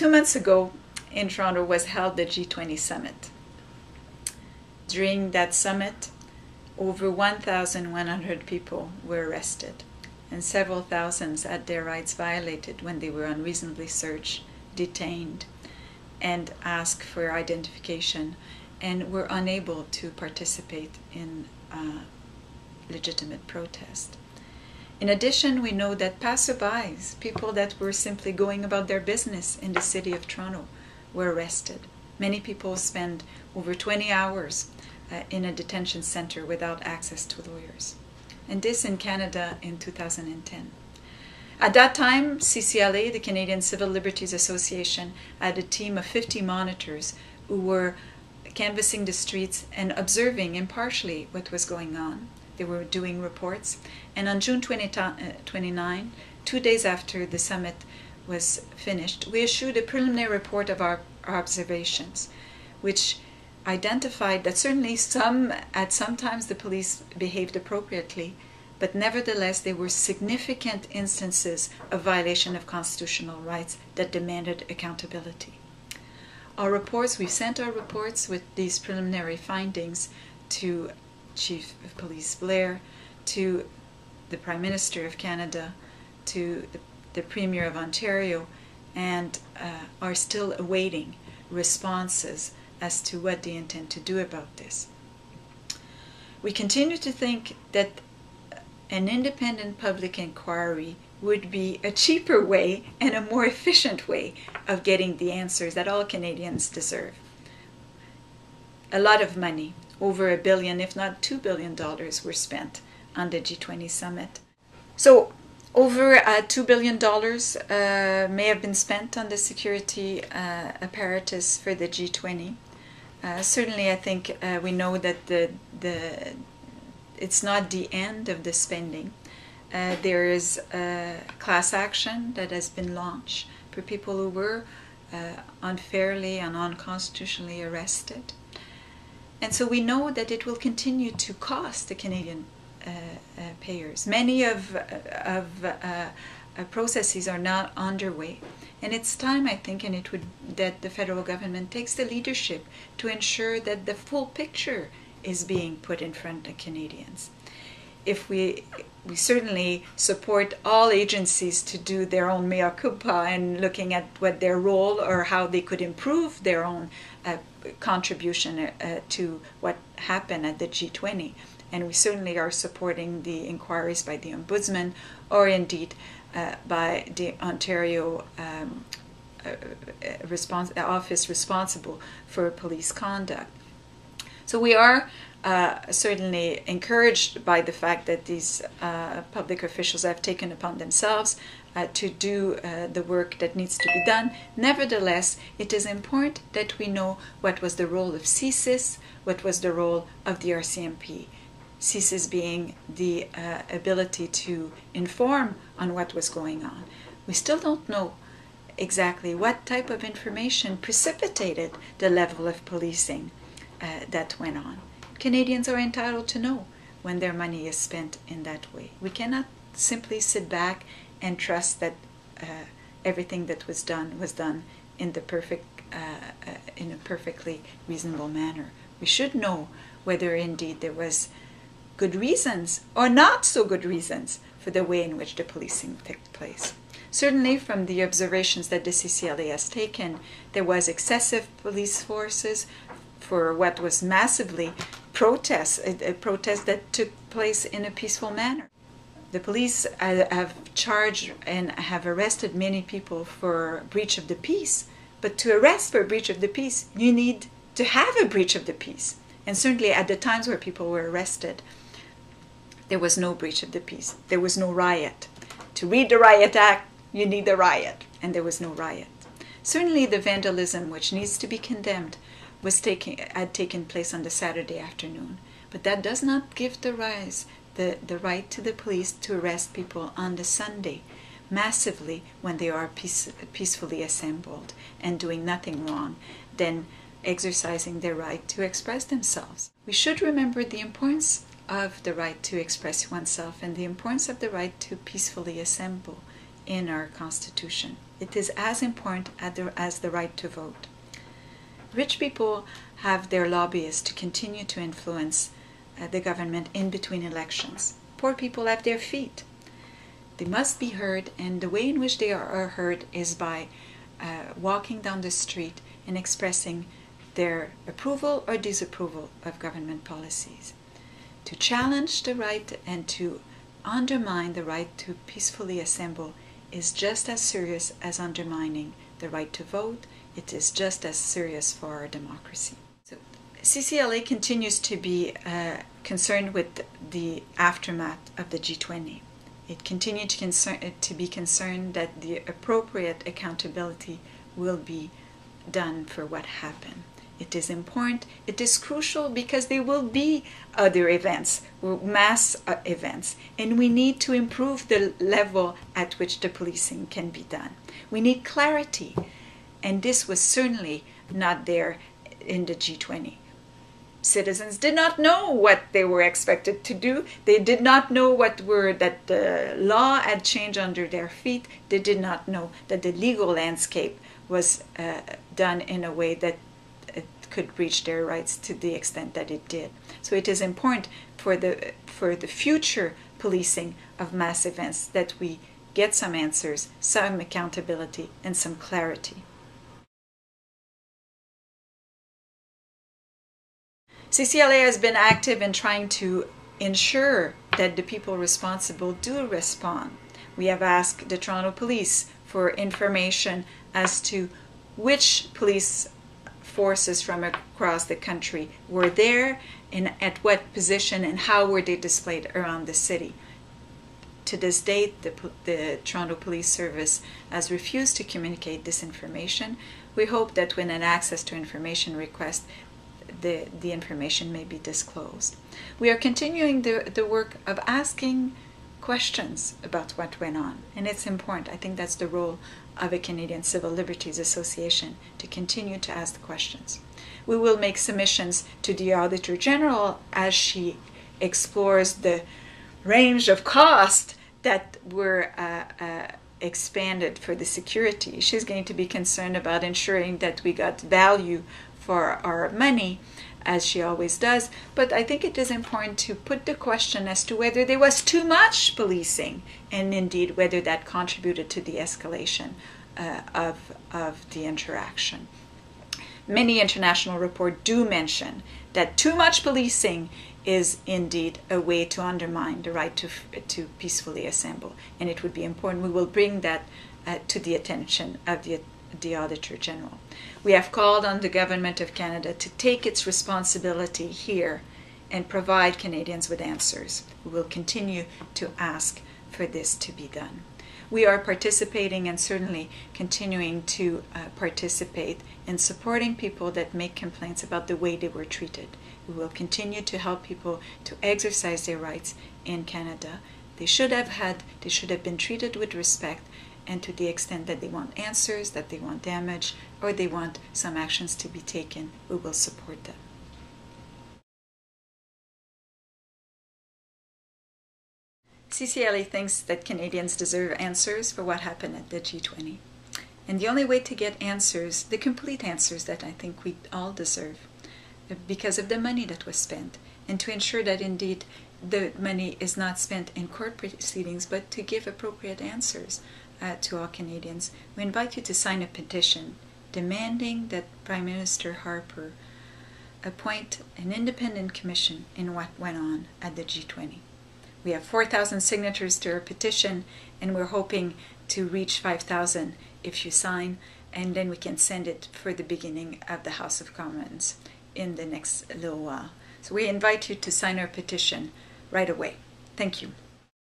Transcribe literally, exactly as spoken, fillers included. two months ago in Toronto was held the G twenty summit. During that summit, over one thousand one hundred people were arrested and several thousands had their rights violated when they were unreasonably searched, detained, and asked for identification and were unable to participate in uh, legitimate protest. In addition, we know that passerbys, people that were simply going about their business in the city of Toronto, were arrested. Many people spend over twenty hours uh, in a detention center without access to lawyers. And this in Canada in two thousand ten. At that time, C C L A, the Canadian Civil Liberties Association, had a team of fifty monitors who were canvassing the streets and observing impartially what was going on. They were doing reports, and on June twenty-ninth, two days after the summit was finished, we issued a preliminary report of our, our observations, which identified that certainly some, at some times the police behaved appropriately, but nevertheless there were significant instances of violation of constitutional rights that demanded accountability. Our reports, we sent our reports with these preliminary findings to Chief of Police Blair, to the Prime Minister of Canada, to the, the Premier of Ontario, and uh, are still awaiting responses as to what they intend to do about this. We continue to think that an independent public inquiry would be a cheaper way and a more efficient way of getting the answers that all Canadians deserve. A lot of money, over a billion, if not two billion dollars, were spent on the G twenty summit. So over uh, two billion dollars uh, may have been spent on the security uh, apparatus for the G twenty. Uh, certainly I think uh, we know that the, the, it's not the end of the spending. Uh, there is a class action that has been launched for people who were uh, unfairly and unconstitutionally arrested. And so we know that it will continue to cost the Canadian uh, uh, payers. Many of, uh, of uh, uh, processes are not underway. And it's time, I think, and it would, that the federal government takes the leadership to ensure that the full picture is being put in front of Canadians. If we, we certainly support all agencies to do their own mea culpa and looking at what their role or how they could improve their own uh, contribution uh, to what happened at the G twenty, and we certainly are supporting the inquiries by the Ombudsman or indeed uh, by the Ontario um, uh, response, office responsible for police conduct. So we are uh, certainly encouraged by the fact that these uh, public officials have taken upon themselves Uh, to do uh, the work that needs to be done. Nevertheless, it is important that we know what was the role of C S I S, what was the role of the R C M P. C S I S being the uh, ability to inform on what was going on. We still don't know exactly what type of information precipitated the level of policing uh, that went on. Canadians are entitled to know when their money is spent in that way. We cannot simply sit back and trust that uh, everything that was done was done in the perfect, uh, uh, in a perfectly reasonable manner. We should know whether indeed there was good reasons or not so good reasons for the way in which the policing took place. Certainly, from the observations that the C C L A has taken, there was excessive police forces for what was massively protests, a, a protest that took place in a peaceful manner. The police have charged and have arrested many people for breach of the peace, but to arrest for breach of the peace, you need to have a breach of the peace. And certainly at the times where people were arrested, there was no breach of the peace. There was no riot. To read the Riot Act, you need a riot, and there was no riot. Certainly the vandalism, which needs to be condemned, was taking, had taken place on the Saturday afternoon, but that does not give the rise The, the right to the police to arrest people on the Sunday massively when they are peace, peacefully assembled and doing nothing wrong, then exercising their right to express themselves. We should remember the importance of the right to express oneself and the importance of the right to peacefully assemble in our Constitution. It is as important as the right to vote. Rich people have their lobbyists to continue to influence uh, the government in between elections. Poor people have their feet. They must be heard, and the way in which they are heard is by uh, walking down the street and expressing their approval or disapproval of government policies. To challenge the right and to undermine the right to peacefully assemble is just as serious as undermining the right to vote. It is just as serious for our democracy. So, C C L A continues to be uh, concerned with the aftermath of the G twenty. It continues to, concern, to be concerned that the appropriate accountability will be done for what happened. It is important, it is crucial, because there will be other events, mass events, and we need to improve the level at which the policing can be done. We need clarity, and this was certainly not there in the G twenty. Citizens did not know what they were expected to do. They did not know what were that the law had changed under their feet. They did not know that the legal landscape was uh, done in a way that could reach their rights to the extent that it did. So it is important for the for the future policing of mass events that we get some answers, some accountability, and some clarity. C C L A has been active in trying to ensure that the people responsible do respond. We have asked the Toronto Police for information as to which police forces from across the country were there, and at what position, and how were they displayed around the city. To this date, the, the Toronto Police Service has refused to communicate this information. We hope that when an access to information request, the, the information may be disclosed. We are continuing the, the work of asking questions about what went on, and it's important. I think that's the role of a Canadian Civil Liberties Association, to continue to ask the questions. We will make submissions to the Auditor General as she explores the range of costs that were uh, uh, expanded for the security. She's going to be concerned about ensuring that we got value for our money, as she always does, but I think it is important to put the question as to whether there was too much policing, and indeed whether that contributed to the escalation uh, of, of the interaction. Many international reports do mention that too much policing is indeed a way to undermine the right to, to peacefully assemble, and it would be important. We will bring that uh, to the attention of the the Auditor General. We have called on the Government of Canada to take its responsibility here and provide Canadians with answers. We will continue to ask for this to be done. We are participating, and certainly continuing to uh, participate in supporting people that make complaints about the way they were treated. We will continue to help people to exercise their rights in Canada. They should have had, they should have been treated with respect, and to the extent that they want answers, that they want damage, or they want some actions to be taken, we will support them. C C L A thinks that Canadians deserve answers for what happened at the G twenty. And the only way to get answers, the complete answers that I think we all deserve, because of the money that was spent, and to ensure that indeed the money is not spent in court proceedings, but to give appropriate answers uh, to all Canadians. We invite you to sign a petition demanding that Prime Minister Harper appoint an independent commission in what went on at the G twenty. We have four thousand signatures to our petition, and we're hoping to reach five thousand if you sign, and then we can send it for the beginning of the House of Commons in the next little while. So we invite you to sign our petition right away. Thank you.